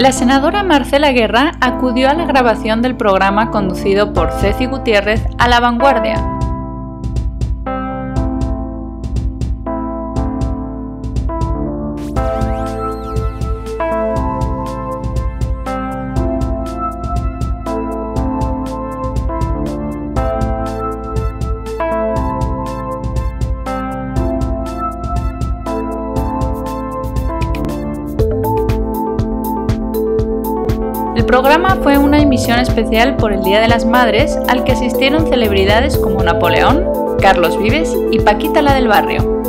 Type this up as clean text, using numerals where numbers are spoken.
La senadora Marcela Guerra acudió a la grabación del programa conducido por Cecy Gutiérrez, A la Vanguardia. El programa fue una emisión especial por el Día de las Madres al que asistieron celebridades como Napoleón, Carlos Vives y Paquita la del Barrio.